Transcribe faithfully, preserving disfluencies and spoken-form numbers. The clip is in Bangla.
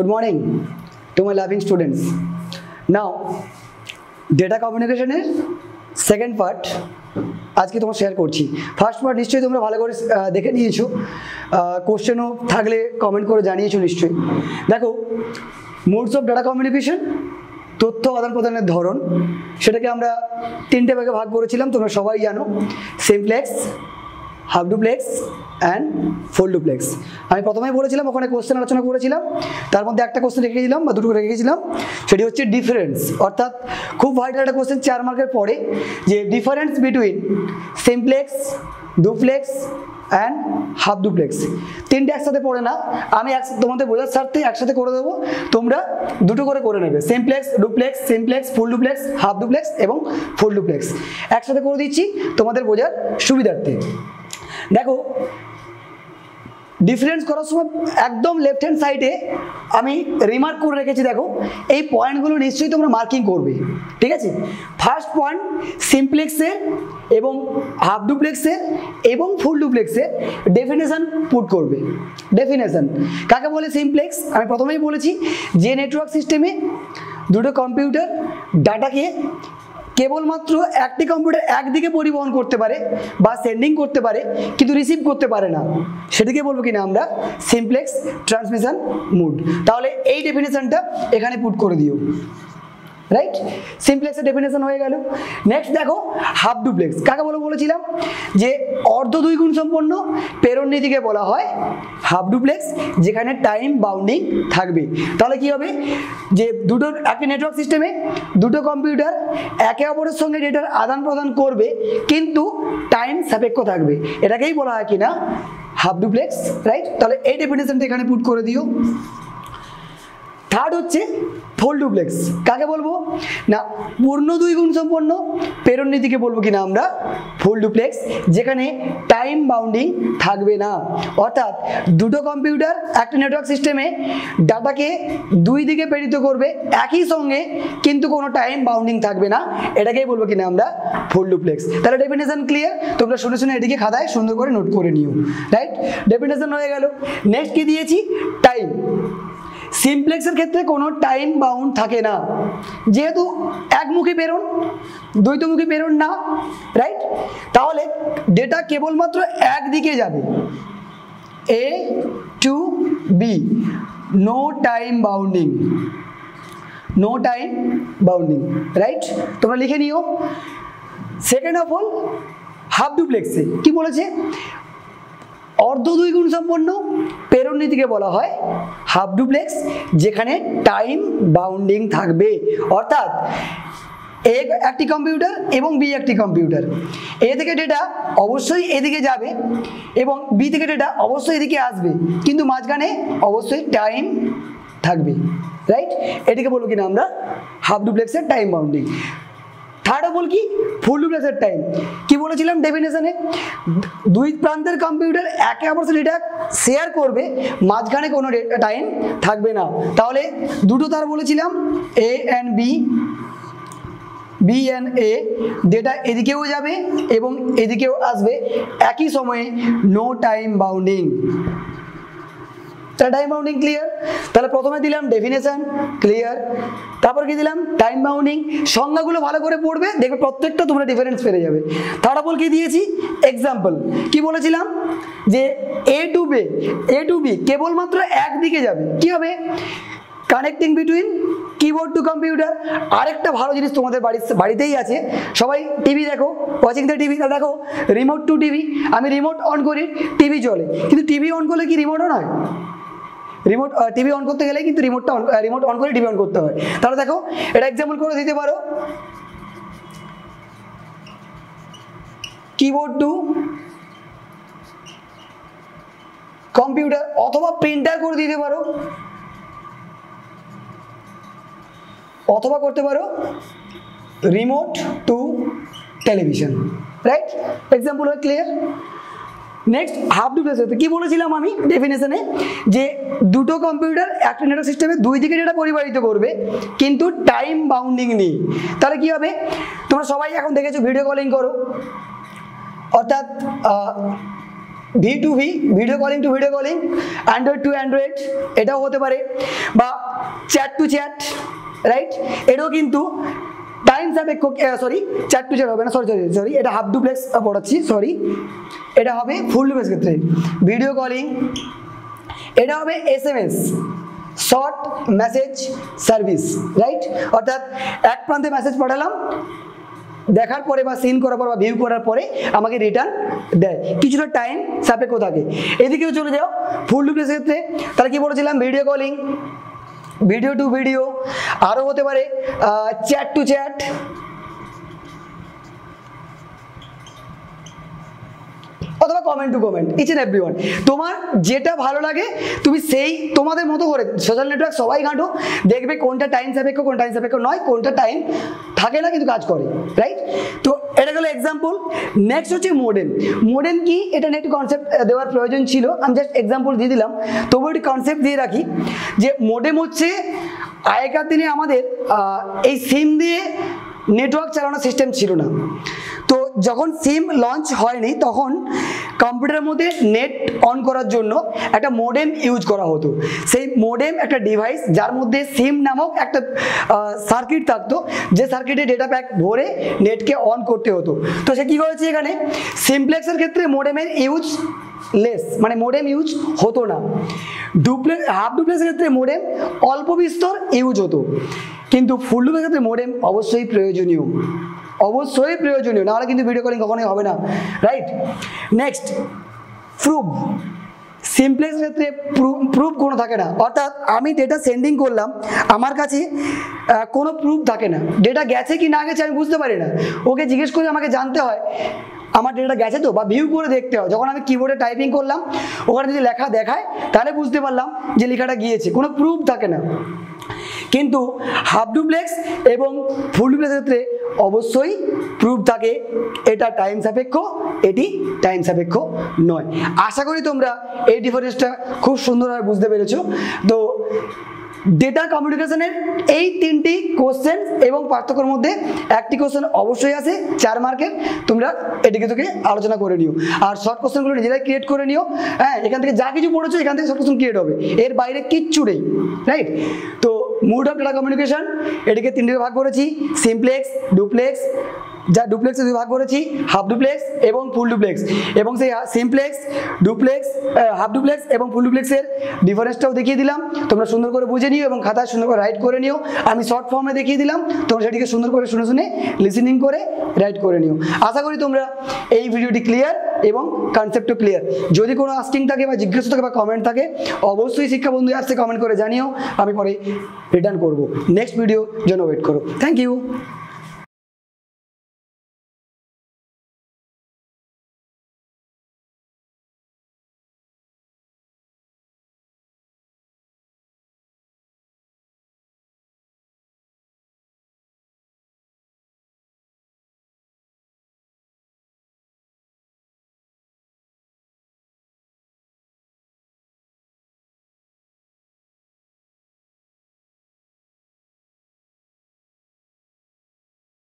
Good morning to my loving students. Now, data communication is second part. आज की तुम्हें शेयर करछी। First part निश्चय तुमरा भालो करे देखे निएछो। Question हो थाकले comment करे जानिएछो निश्चय। देखो, modes of data communication, तथ्य आदान प्रदानेर धरन, सेटाके आमरा तीनटे भागे भाग करेछिलाम। तोमरा सबाई जानो, simplex, half duplex and full duplex. हमें प्रथम ही कोश्चन आलोचना कर मध्य एक कोश्चन रेखे दूटो रेखे हे डिफरेंस अर्थात खूब भाइटाल एक कोश्चन चार मार्केर पड़े जो difference between simplex duplex and half duplex तीनटे एकसाथे पड़े ना आमी तुम्हारे बोझार स्वार्थे एकसाथे कर देव तुम्हारा दुटो करे करे नेबे simplex duplex simplex full duplex half duplex एवं फुल डुप्लेक्स एकसाथे करे दिच्छि तुम्हारे बोझार सुविधार्थे। देखो डिफरेंस करार समय एकदम लेफ्ट हैंड साइडे हमें रिमार्क कर रेखेছি। देखो ये पॉइंटगुलो निश्चय तुम्हारा मार्किंग करबे, ठीक है। फर्स्ट पॉइंट सिम्प्लेक्सर एवं हाफ डुप्लेक्सर एवं फुल डुप्लेक्सर डेफिनेशन पुट करबे। डेफिनेशन काके बोले सिम्प्लेक्स हमें प्रथमेই বলেছি যে नेटवर्क सिस्टेमे দুটো কম্পিউটার ডাটাকে কেবলমাত্র একটি কম্পিউটার একদিকে পরিবহন করতে পারে বা সেন্ডিং করতে পারে কিন্তু রিসিভ করতে পারে না, সেটাকে বলবো কিনা আমরা সিম্প্লেক্স ট্রান্সমিশন মোড। তাহলে এই ডেফিনেশনটা এখানে পুট করে দিও, রাইট। সিম্প্লেক্সের ডেফিনেশন হয়ে গেল। নেক্সট দেখো হাফ ডুপ্লেক্স কাকে বলে বলেছিলাম যে অর্ধ দুই গুণ সম্পন্ন প্রেরণ নীতিকে বলা হয় হাফ ডুপ্লেক্স, যেখানে টাইম বাউন্ডিং থাকবে। তাহলে কি হবে যে দুটো একটা নেটওয়ার্ক সিস্টেমে দুটো কম্পিউটার একে অপরের সঙ্গে ডেটার আদান প্রদান করবে কিন্তু টাইম সাপেক্ষ থাকবে, এটাকেই বলা হয় কিনা হাফ ডুপ্লেক্স, রাইট। তাহলে এই ডেফিনেশনটা এখানে পুট করে দিও। থার্ড হচ্ছে ফুল ডুপ্লেক্স কাকে বলবো না পূর্ণ দুই গুণ সম্পন্ন প্রেরণ নীতিকে বলবো কিনা আমরা ফুল ডুপ্লেক্স, যেখানে টাইম বাউন্ডিং থাকবে না, অর্থাৎ দুটো কম্পিউটার একটা নেটওয়ার্ক সিস্টেমে ডাটাকে দুই দিকে প্রেরিত করবে একই সঙ্গে কিন্তু কোনো টাইম বাউন্ডিং থাকবে না, এটাকেই বলবো কিনা আমরা ফুল ডুপ্লেক্স। তাহলে ডেফিনেশন ক্লিয়ার, তোমরা শুনে শুনে এটিকে খাতায় সুন্দর করে নোট করে নিও, রাইট। ডেফিনেশন হয়ে গেল। নেক্সট কি দিয়েছি টাইম। সিম্প্লেক্সের ক্ষেত্রে কোনো টাইম বাউন্ড থাকে না যেহেতু একমুখী প্রেরণ দ্বৈতমুখী প্রেরণ না, রাইট। তাহলে ডেটা কেবলমাত্র একদিকে যাবে A to B, no time bounding, no time bounding, right. তোমরা লিখে নিও। সেকেন্ড অফ অল হাফ ডুপ্লেক্সে কি বলেছে অর্ধ দুই গুণ সম্পন্ন প্রেরণ নীতিকে বলা হয় হাফ ডুপ্লেক্স, যেখানে টাইম বাউন্ডিং থাকবে, অর্থাৎ এ একটি কম্পিউটার এবং বি একটি কম্পিউটার, এ থেকে ডেটা অবশ্যই এদিকে যাবে এবং বি থেকে ডেটা অবশ্যই এদিকে আসবে কিন্তু মাঝখানে অবশ্যই টাইম থাকবে, রাইট। এটাকে বলবো কিনা আমরা হাফ ডুপ্লেক্সের টাইম বাউন্ডিং। থার্ড বল কি ফুল ডুপ্লেক্সের টাইম কি বলেছিলাম ডেফিনেশনে দুই প্রান্তের কম্পিউটার একে অপরের ডেটা শেয়ার করবে মাঝখানে কোনো টাইম থাকবে না, তাহলে দুটো তার বলেছিলাম A and B, B and A, data এদিকেও যাবে এবং এদিকেও আসবে একই সময়ে, no time bounding. Time bounding clear. তাহলে প্রথমে দিলাম ডেফিনেশন ক্লিয়ার, তারপর কি দিলাম টাইম বাউন্ডিং। সংজ্ঞাগুলো ভালো করে পড়বে দেখবে প্রত্যেকটা তোমরা ডিফারেন্স পেয়ে যাবে। তার উপর কি দিয়েছি এক্সাম্পল কি বলেছিলাম যে A to B, A to B কেবলমাত্র একদিকে যাবে, কি হবে connecting between keyboard to computer. আরেকটা ভালো জিনিস তোমাদের বাড়ি বাড়িতেই আছে, সবাই টিভি দেখো ওয়াচিং দ্য টিভি, তাহলে দেখো রিমোট টু টিভি, আমি রিমোট অন করি টিভি চলে, কিন্তু টিভি অন করলে কি রিমোট অন হয়? রিমোট টিভি অন করতে গেলে কিন্তু রিমোটটা অন রিমোট অন করে টিভি অন করতে হয়। তাহলে দেখো এটা এক্সাম্পল করে দিতে পারো কিবোর্ড টু কম্পিউটার অথবা প্রিন্টার করে দিতে পারো অথবা করতে পারো remote to television, right. Example হয় ক্লিয়ার। নেক্সট হাফ ডুপ্লেক্সে কি বলেছিলাম আমি ডেফিনেশনে যে দুটো কম্পিউটার একটা নেটওয়ার্ক সিস্টেমে দুই দিকে ডেটা পরিবাহিত করবে কিন্তু টাইম বাউন্ডিং নেই, তাহলে কি হবে তোমরা সবাই এখন দেখেছো ভিডিও কলিং করো, অর্থাৎ V to V video calling to video calling, Android to Android, এটাও হতে পারে, বা চ্যাট টু চ্যাট, রাইট। এটাও কিন্তু টাইম সাপেক্ষ, সরি চ্যাট টু চ্যাট হবে না, সরি সরি সরি এটা হাফ ডুপ্লেক্স পড়াচ্ছি, সরি এটা হবে ফুল ডুপ্লেক্স ক্ষেত্রে। ভিডিও কলিং, এটা হবে S M S, short message service, right. অর্থাৎ এক প্রান্তে মেসেজ পাঠালাম, দেখার পরে বা সিন করার পর বা ভিউ করার পরে আমাকে রিটার্ন দেয়, কিছুটা টাইম সাপেক্ষ থাকে। এদিকেও চলে যাও ফুল ডুপ্লেক্সের ক্ষেত্রে, তাহলে কি বলেছিলাম video calling, video to video, আরও হতে পারে চ্যাট টু চ্যাট, অথবা comment to comment, each and everyone. তোমার যেটা ভালো লাগে তুমি সেই তোমাদের মতো করে সোশ্যাল নেটওয়ার্ক সবাই ঘাঁটো, দেখবে কোনটা টাইম সাপেক্ষ কোনটা টাইম সাপেক্ষ নয়, কোনটা টাইম থাকে না কিন্তু কাজ করে, রাইট। তো এটা গেল এক্সাম্পল। নেক্সট হচ্ছে মোডেম। মোডেম কি এটা নিয়ে একটু কনসেপ্ট দেওয়ার প্রয়োজন ছিল, আমি জাস্ট এক্সাম্পল দিয়ে দিলাম, তবুও একটু কনসেপ্ট দিয়ে রাখি যে মোডেম হচ্ছে আগেকার দিনে আমাদের এই সিম দিয়ে নেটওয়ার্ক চালানোর সিস্টেম ছিল না। তো যখন সিম লঞ্চ হয়নি তখন কম্পিউটারের মধ্যে নেট অন করার জন্য একটা মোডেম ইউজ করা হতো। সেই মোডেম একটা ডিভাইস যার মধ্যে সিম নামক একটা সার্কিট থাকতো, যে সার্কিটে ডেটা প্যাক ভরে নেটকে অন করতে হতো। তো সে কী করেছে এখানে সিমপ্লেক্সের ক্ষেত্রে মোডেমের ইউজ লেস, মানে মোডেম ইউজ হতো না। ডুপ্লে হাফ ডুপ্লেক্সের ক্ষেত্রে মোডেম অল্প বিস্তর ইউজ হতো, কিন্তু ফুল ডুপ্লেক্সের ক্ষেত্রে মোডেম অবশ্যই প্রয়োজনীয়, অবশ্যই প্রয়োজনীয়, নাহলে কিন্তু ভিডিও কলিং কখনোই হবে না, রাইট। Next proof. সিমপ্লেক্স ক্ষেত্রে প্রুফ কোনো থাকে না, অর্থাৎ আমি ডেটা সেন্ডিং করলাম, আমার কাছে কোনো প্রুফ থাকে না, ডেটা গেছে কি না গেছে আমি বুঝতে পারি না, ওকে জিজ্ঞেস করে আমাকে জানতে হয় আমার ডেটা গেছে তো, বা ভিউ করে দেখতে হয়। যখন আমি কিবোর্ডে টাইপিং করলাম ওখানে যদি লেখা দেখায় তাহলে বুঝতে পারলাম যে লেখাটা গিয়েছে, কোনো প্রুফ থাকে না। কিন্তু হাফ ডুপ্লেক্স এবং ফুল ডুপ্লেক্সের ক্ষেত্রে অবশ্যই প্রুফ থাকে, এটা টাইম সাপেক্ষ, এটি টাইম সাপেক্ষ নয়। আশা করি তোমরা এই ডিফারেন্সটা খুব সুন্দরভাবে বুঝতে পেরেছো। তো ডেটা কমিউনিকেশনের এই তিনটি কোশ্চেন এবং পার্থক্যের মধ্যে একটি কোশ্চেন অবশ্যই আছে চার মার্কের, তোমরা এটিকে তোকে আলোচনা করে নিও, আর শর্ট কোশ্চেনগুলো নিজেরাই ক্রিয়েট করে নিও। হ্যাঁ, এখান থেকে যা কিছু পড়েছো এখান থেকে শর্ট কোশ্চেন ক্রিয়েট হবে, এর বাইরে কিচ্ছু নেই, রাইট। তো মোড অফ ডেটা কমিউনিকেশন এটিকে তিনটিতে ভাগ করেছি, সিমপ্লেক্স, ডুপ্লেক্স, যা ডুপ্লেক্সে দুই ভাগ করেছি, হাফ ডুপ্লেক্স এবং ফুল ডুপ্লেক্স, এবং সেই সিমপ্লেক্স ডুপ্লেক্স হাফ ডুপ্লেক্স এবং ফুল ডুপ্লেক্সের ডিফারেন্সটাও দেখিয়ে দিলাম, তোমরা সুন্দর করে বুঝে নিও এবং খাতায় সুন্দর করে রাইট করে নিও। আমি শর্ট ফর্মে দেখিয়ে দিলাম, তোমরা সেটিকে সুন্দর করে শুনে শুনে লিসেনিং করে রাইট করে নিও। আশা করি তোমরা এই ভিডিওটি ক্লিয়ার এবং কনসেপ্টও ক্লিয়ার। যদি কোনো আস্কিং থাকে বা জিজ্ঞাসা থাকে বা কমেন্ট থাকে অবশ্যই শিক্ষাবন্ধু অ্যাপসে কমেন্ট করে জানিও, আমি পরে রিটার্ন করব। নেক্সট ভিডিও জন্য ওয়েট করো। Thank you.